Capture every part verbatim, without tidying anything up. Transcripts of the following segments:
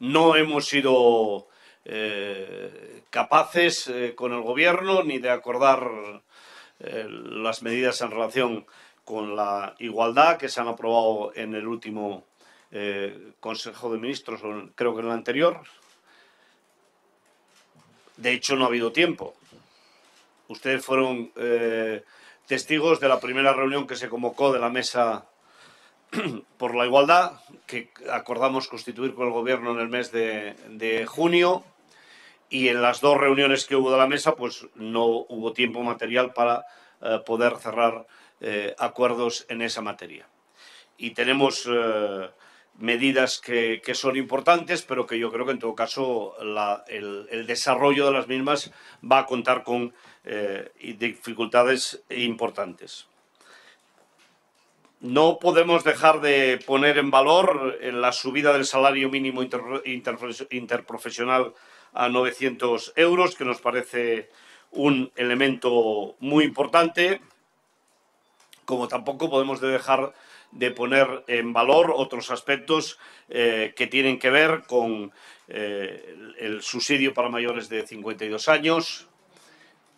No hemos sido eh, capaces eh, con el Gobierno ni de acordar eh, las medidas en relación con la igualdad que se han aprobado en el último eh, Consejo de Ministros, creo que en el anterior. De hecho, no ha habido tiempo. Ustedes fueron eh, testigos de la primera reunión que se convocó de la Mesa por la Igualdad, que acordamos constituir con el Gobierno en el mes de, de junio, y en las dos reuniones que hubo de la Mesa, pues no hubo tiempo material para eh, poder cerrar eh, acuerdos en esa materia. Y tenemos eh, medidas que, que son importantes, pero que yo creo que en todo caso la, el, el desarrollo de las mismas va a contar con eh, dificultades importantes. No podemos dejar de poner en valor la subida del salario mínimo inter, inter, interprofesional a novecientos euros, que nos parece un elemento muy importante, como tampoco podemos dejar de poner en valor otros aspectos eh, que tienen que ver con eh, el subsidio para mayores de cincuenta y dos años,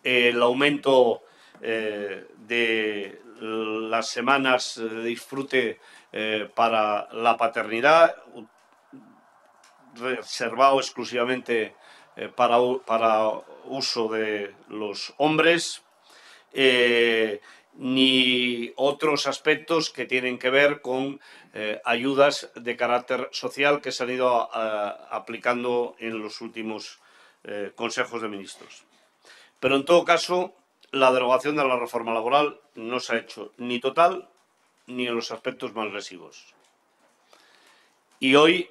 el aumento eh, de las semanas de disfrute eh, para la paternidad, reservado exclusivamente eh, para, para uso de los hombres, eh, ni otros aspectos que tienen que ver con eh, ayudas de carácter social que se han ido a, a, aplicando en los últimos eh, consejos de ministros. Pero en todo caso, la derogación de la reforma laboral no se ha hecho ni total ni en los aspectos más lesivos. Y hoy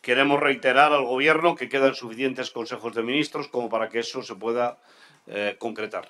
queremos reiterar al Gobierno que quedan suficientes consejos de ministros como para que eso se pueda eh, concretar.